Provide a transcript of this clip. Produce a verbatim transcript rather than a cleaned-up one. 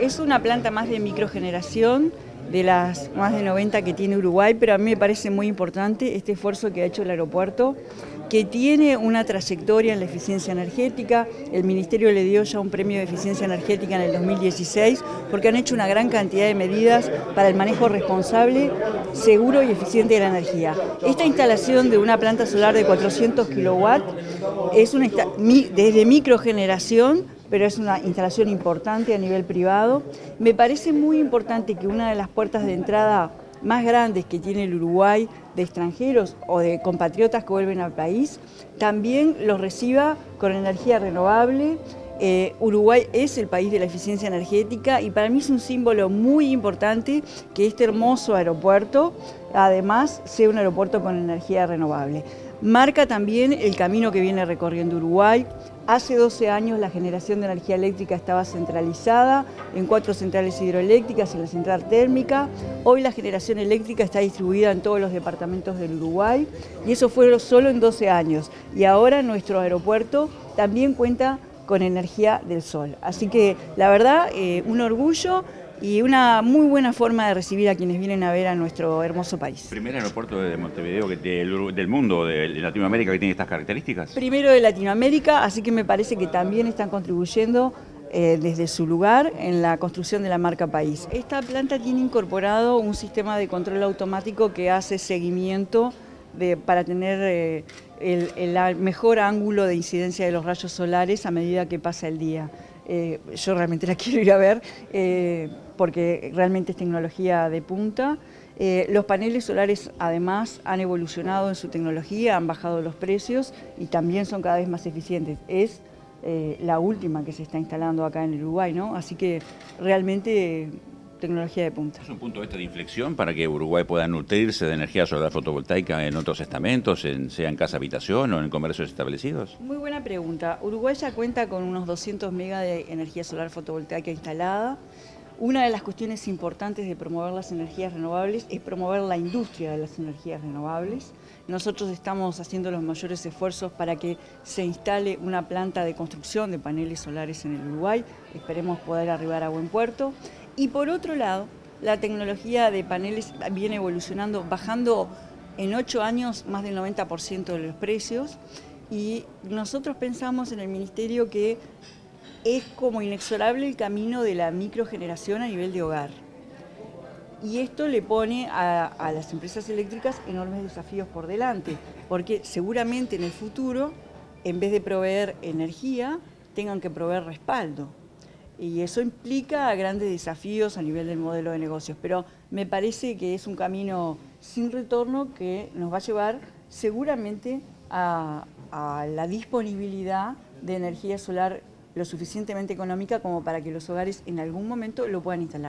Es una planta más de microgeneración, de las más de noventa que tiene Uruguay, pero a mí me parece muy importante este esfuerzo que ha hecho el aeropuerto, que tiene una trayectoria en la eficiencia energética. El Ministerio le dio ya un premio de eficiencia energética en el dos mil dieciséis, porque han hecho una gran cantidad de medidas para el manejo responsable, seguro y eficiente de la energía. Esta instalación de una planta solar de cuatrocientos kilowatts es una desde microgeneración, pero es una instalación importante a nivel privado. Me parece muy importante que una de las puertas de entrada más grandes que tiene el Uruguay de extranjeros o de compatriotas que vuelven al país, también los reciba con energía renovable. Eh, Uruguay es el país de la eficiencia energética y para mí es un símbolo muy importante que este hermoso aeropuerto, además, sea un aeropuerto con energía renovable. Marca también el camino que viene recorriendo Uruguay. Hace doce años la generación de energía eléctrica estaba centralizada en cuatro centrales hidroeléctricas y la central térmica. Hoy la generación eléctrica está distribuida en todos los departamentos del Uruguay y eso fue solo en doce años. Y ahora nuestro aeropuerto también cuenta con energía del sol. Así que la verdad, eh, un orgullo y una muy buena forma de recibir a quienes vienen a ver a nuestro hermoso país. ¿Primer aeropuerto de Montevideo que del, del mundo, de Latinoamérica, que tiene estas características? Primero de Latinoamérica, así que me parece que también están contribuyendo eh, desde su lugar en la construcción de la marca país. Esta planta tiene incorporado un sistema de control automático que hace seguimiento de, para tener eh, el, el mejor ángulo de incidencia de los rayos solares a medida que pasa el día. Eh, yo realmente la quiero ir a ver eh, porque realmente es tecnología de punta. Eh, los paneles solares además han evolucionado en su tecnología, han bajado los precios y también son cada vez más eficientes. Es eh, la última que se está instalando acá en Uruguay, ¿no? Así que realmente... Eh, tecnología de punta. ¿Es un punto este de inflexión para que Uruguay pueda nutrirse de energía solar fotovoltaica en otros estamentos, en, sea en casa habitación o en comercios establecidos? Muy buena pregunta. Uruguay ya cuenta con unos doscientos megas de energía solar fotovoltaica instalada. Una de las cuestiones importantes de promover las energías renovables es promover la industria de las energías renovables. Nosotros estamos haciendo los mayores esfuerzos para que se instale una planta de construcción de paneles solares en el Uruguay. Esperemos poder arribar a buen puerto. Y por otro lado, la tecnología de paneles viene evolucionando, bajando en ocho años más del noventa por ciento de los precios. Y nosotros pensamos en el Ministerio que es como inexorable el camino de la microgeneración a nivel de hogar. Y esto le pone a, a las empresas eléctricas enormes desafíos por delante, porque seguramente en el futuro, en vez de proveer energía, tengan que proveer respaldo. Y eso implica grandes desafíos a nivel del modelo de negocios. Pero me parece que es un camino sin retorno que nos va a llevar seguramente a, a la disponibilidad de energía solar lo suficientemente económica como para que los hogares en algún momento lo puedan instalar.